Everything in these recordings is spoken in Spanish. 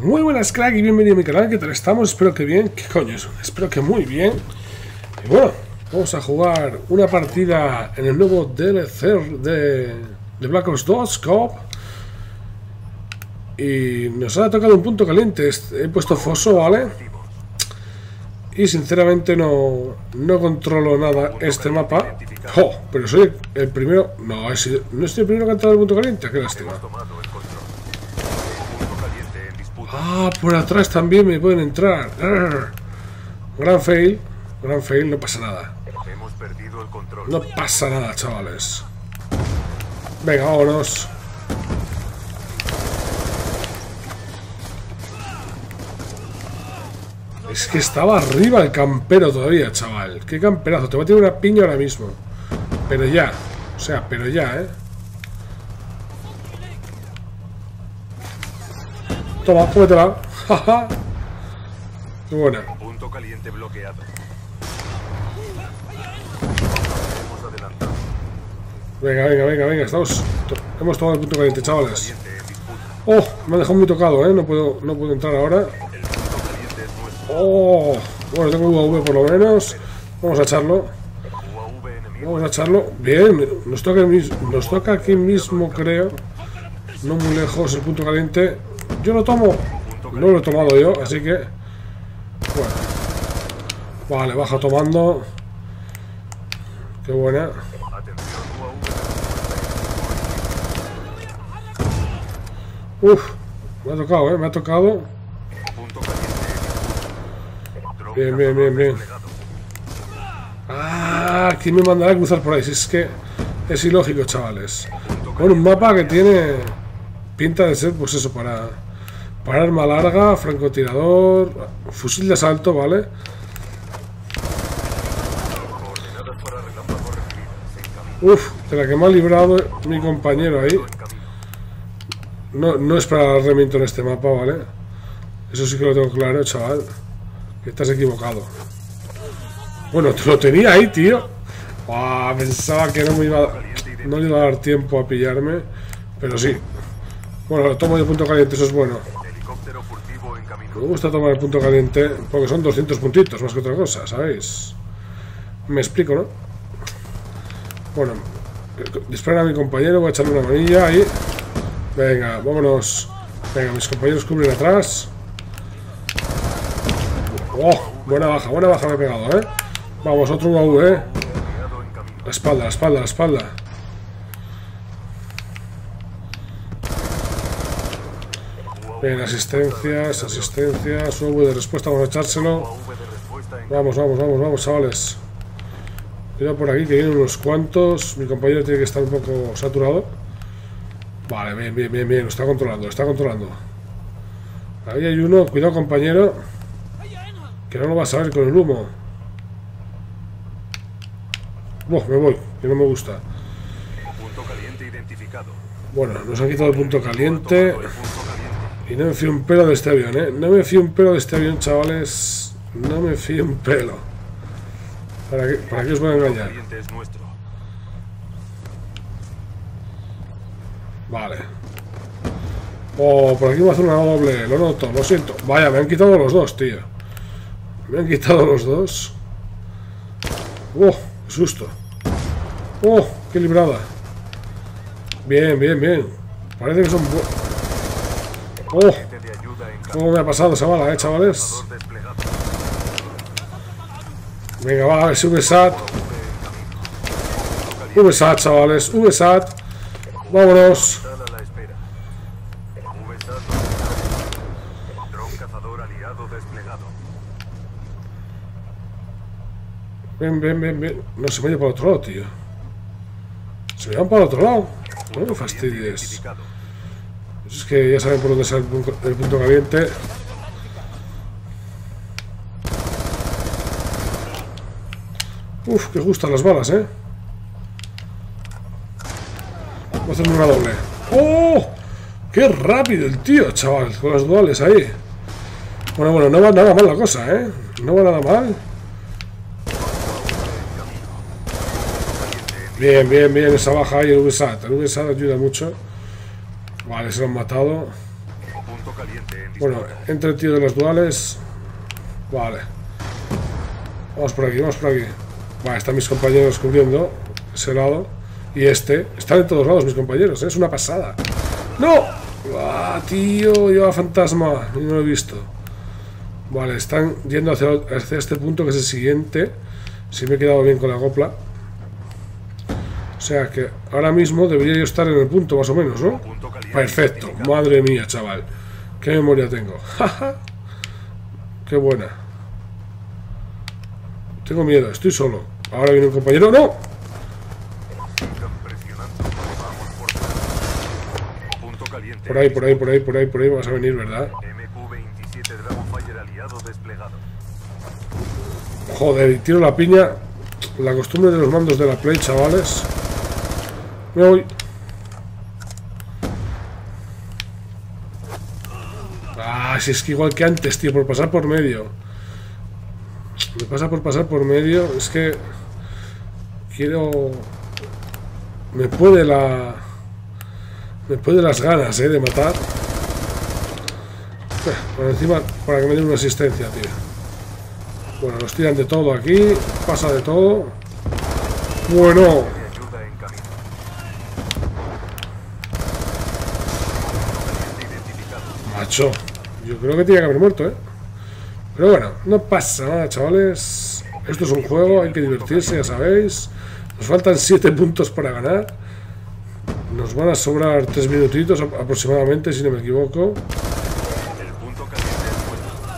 Muy buenas crack y bienvenido a mi canal, ¿qué tal estamos? Espero que bien, ¿qué coño es? Espero que muy bien. Y bueno, vamos a jugar una partida en el nuevo DLC de Black Ops 2 Coop. Y nos ha tocado un punto caliente, he puesto foso, ¿vale? Y sinceramente no controlo nada este mapa. ¡Oh! Pero soy el primero. No, no estoy el primero que ha entrado al punto caliente. ¡Qué lástima! ¡Ah! Por atrás también me pueden entrar. ¡Arr! Gran fail. Gran fail. No pasa nada. No pasa nada, chavales. Venga, vámonos. Es que estaba arriba el campero todavía, chaval. Qué camperazo. Te voy a tirar una piña ahora mismo. Pero ya. O sea, pero ya, ¿eh? Toma, cómetela. Jaja. Qué buena. Punto caliente bloqueado. Venga, venga, venga, venga. Estamos. Hemos tomado el punto caliente, chavales. Oh, me ha dejado muy tocado, ¿eh? No puedo entrar ahora. Oh, bueno, tengo UAV por lo menos. Vamos a echarlo. Vamos a echarlo. Bien, nos toca aquí mismo, creo. No muy lejos el punto caliente. Yo lo tomo. No lo he tomado yo, así que... Bueno. Vale, baja tomando. Qué buena. Uf, me ha tocado, me ha tocado. Bien, bien, bien, bien. Ah, ¿quién me mandará a cruzar por ahí? Si es que es ilógico, chavales. Bueno, un mapa que tiene pinta de ser, pues eso, para arma larga, francotirador, fusil de asalto, ¿vale? Uf, de la que me ha librado mi compañero ahí. No es para Remington este mapa, ¿vale? Eso sí que lo tengo claro, chaval. Estás equivocado. Bueno, te lo tenía ahí, tío. Uah, pensaba que no me iba a dar tiempo a pillarme. Pero sí. Bueno, lo tomo de punto caliente, eso es bueno. Me gusta tomar el punto caliente porque son 200 puntitos más que otra cosa, ¿sabéis? Me explico, ¿no? Bueno, disparan a mi compañero. Voy a echarle una manilla ahí. Venga, vámonos. Venga, mis compañeros cubren atrás. Oh, buena baja me he pegado, ¿eh? Vamos, otro UAV, ¿eh? La espalda, la espalda, la espalda. Bien, asistencias, asistencias. UAV de respuesta, vamos a echárselo. Vamos, vamos, vamos, vamos, chavales. Cuidado por aquí, que vienen unos cuantos. Mi compañero tiene que estar un poco saturado. Vale, bien, bien, bien, bien. Lo está controlando, lo está controlando. Ahí hay uno, cuidado, compañero. Que no lo vas a ver con el humo. Oh, me voy, que no me gusta. Punto caliente identificado. Bueno, nos han quitado el punto caliente. Y no me fío un pelo de este avión, ¿eh? No me fío un pelo de este avión, chavales. No me fío un pelo. ¿Para qué os voy a engañar? Vale. Oh, por aquí voy a hacer una doble. Lo noto, lo siento. Vaya, me han quitado los dos, tío. Me han quitado los dos. ¡Oh! ¡Qué susto! ¡Oh! ¡Qué librada! Bien, bien, bien. Parece que son... ¡Oh! ¿Cómo me ha pasado esa bala, chavales? Venga, va, a ver si VSAT. VSAT, chavales. VSAT. Vámonos. Bien, bien, bien, bien. No, se me ha ido para el otro lado, tío. Se me van para el otro lado. No me fastidies. Es que ya saben por dónde sale el punto caliente. Uf, que gustan las balas, ¿eh? Voy a hacerme una doble. ¡Oh! ¡Qué rápido el tío, chaval! Con las duales ahí. Bueno, no va nada mal la cosa, ¿eh? No va nada mal. Bien, bien, bien, esa baja ahí, el VSAT ayuda mucho. Vale, se lo han matado. Bueno, entra el tío de los duales. Vale. Vamos por aquí, vamos por aquí. Vale, están mis compañeros cubriendo ese lado. Y este. Están en todos lados mis compañeros, ¿eh? Es una pasada. ¡No! ¡Ah, tío! Lleva fantasma. No lo he visto. Vale, están yendo hacia este punto que es el siguiente. Si me he quedado bien con la copla. O sea que ahora mismo debería yo estar en el punto más o menos, ¿no? Perfecto. Madre mía, chaval. Qué memoria tengo. Qué buena. Tengo miedo, estoy solo. Ahora viene un compañero. ¡No! Por ahí, por ahí, por ahí, por ahí, por ahí vas a venir, ¿verdad? Joder, y tiro la piña. La costumbre de los mandos de la Play, chavales. Me voy. Ah, si es que igual que antes, tío, por pasar por medio. Me pasa por pasar por medio. Es que... quiero... me puede la... me puede las ganas, de matar. Por encima, para que me den una asistencia, tío. Bueno, nos tiran de todo aquí. Pasa de todo. Bueno. Macho. Yo creo que tenía que haber muerto, ¿eh? Pero bueno, no pasa nada, chavales. Esto es un juego, hay que divertirse, ya sabéis. Nos faltan 7 puntos para ganar. Nos van a sobrar 3 minutitos aproximadamente, si no me equivoco.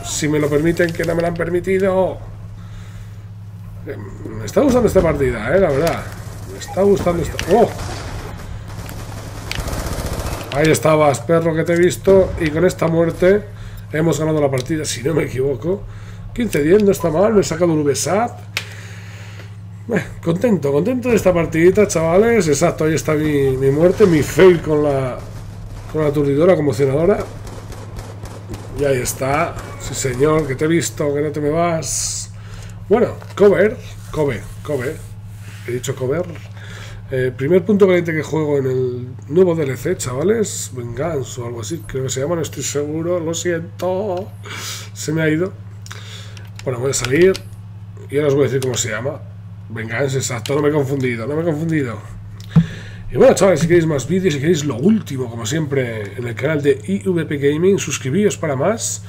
Si me lo permiten, que no me lo han permitido. Me está gustando esta partida, la verdad. Me está gustando esta... ¡Oh! Ahí estabas, perro, que te he visto. Y con esta muerte hemos ganado la partida, si no me equivoco. 15-10, no está mal, me he sacado un VSAT. Contento, contento de esta partidita, chavales. Exacto, ahí está mi muerte, mi fail con la aturdidora, conmocionadora. Y ahí está. Sí, señor, que te he visto, que no te me vas. Bueno, cover. He dicho cover. Primer punto caliente que juego en el nuevo DLC, chavales. Vengeance o algo así, creo que se llama, no estoy seguro. Lo siento. Se me ha ido. Bueno, voy a salir. Y ahora os voy a decir cómo se llama. Vengeance, exacto. No me he confundido. Y bueno, chavales, si queréis más vídeos, si queréis lo último, como siempre, en el canal de IVP Gaming, suscribíos para más.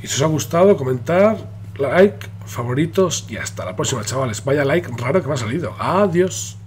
Y si os ha gustado, comentar, like, favoritos y hasta la próxima, chavales. Vaya like raro que me ha salido. Adiós.